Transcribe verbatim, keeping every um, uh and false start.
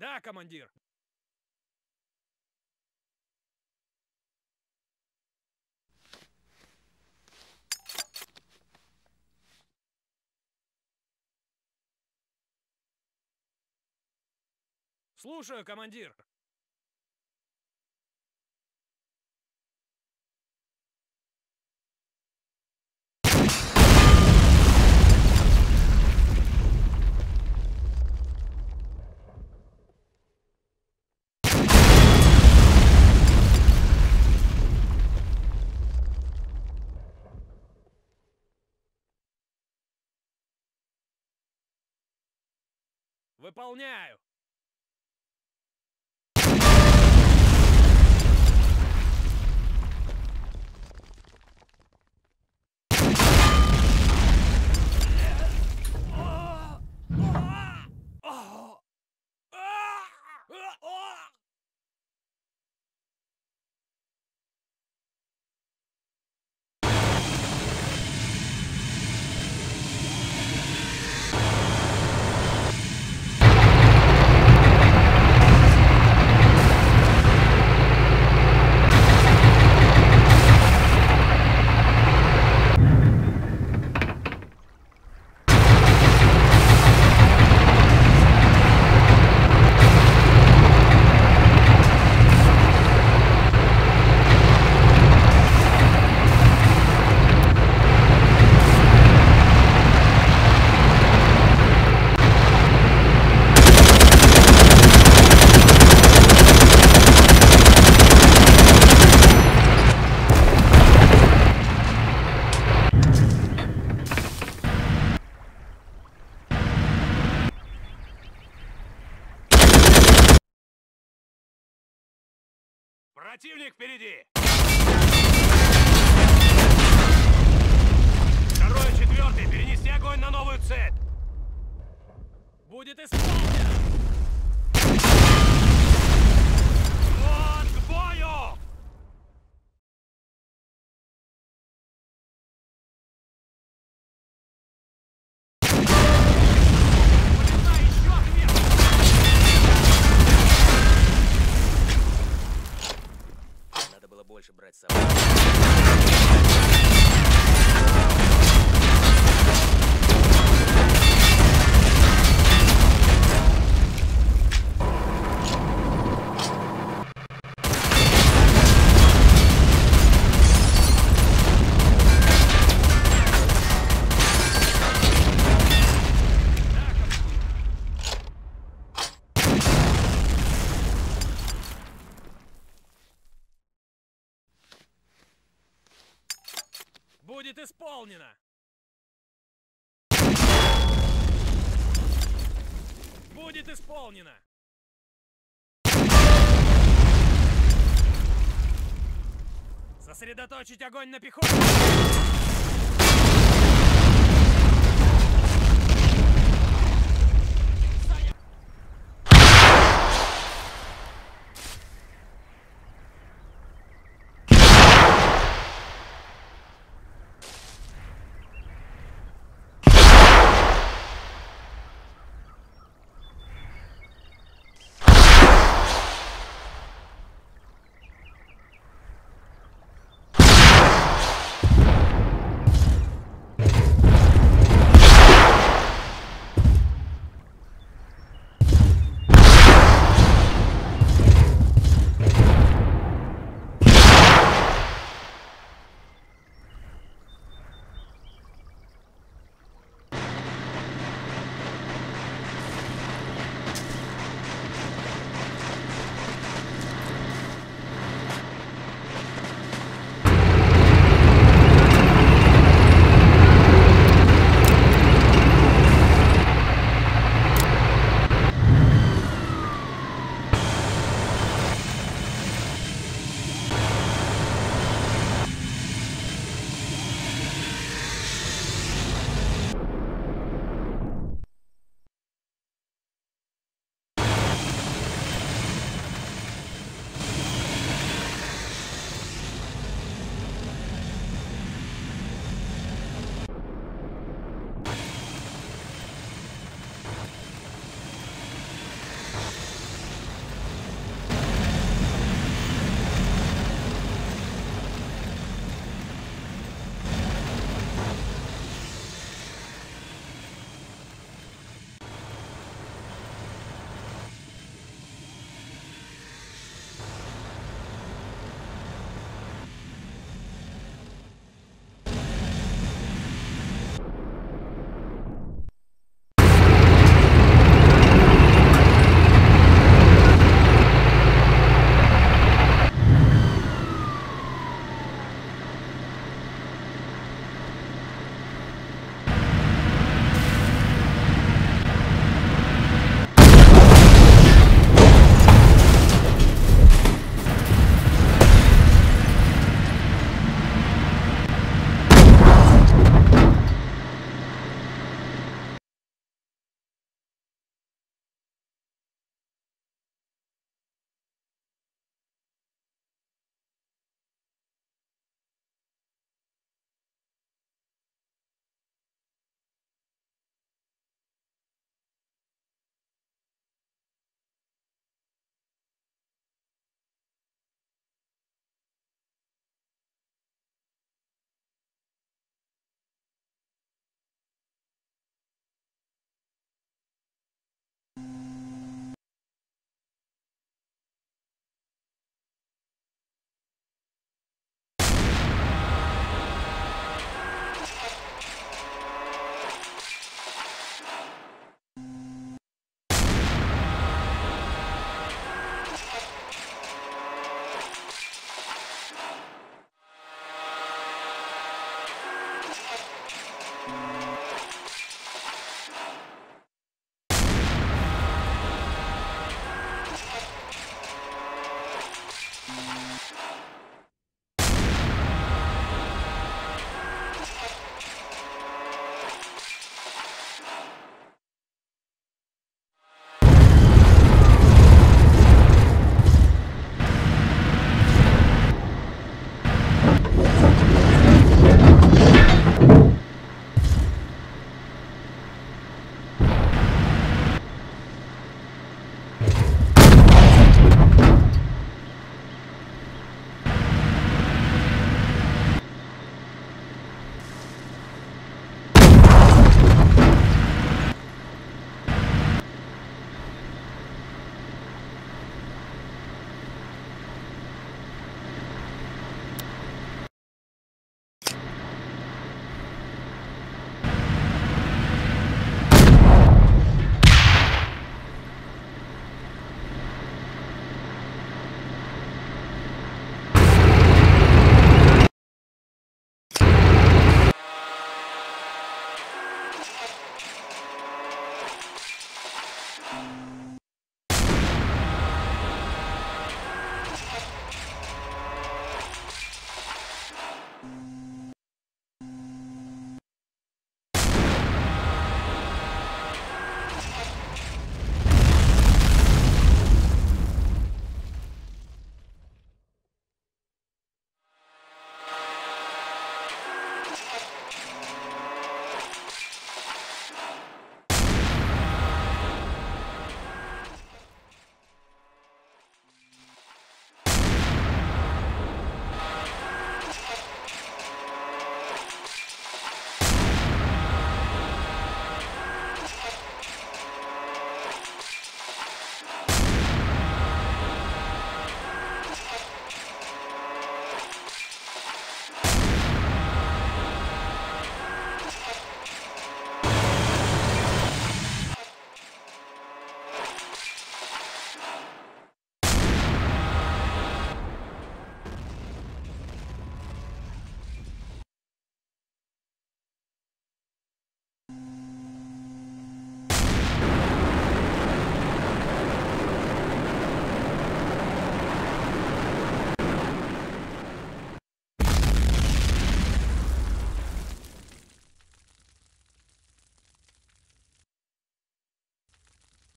Да, командир! Слушаю, командир! Выполняю! Противник впереди! Второй, четвертый, перенести огонь на новую цель! Будет исполнено! Вот к бою! Больше брать с собой. Будет исполнено! Будет исполнено! Сосредоточить огонь на пехоту!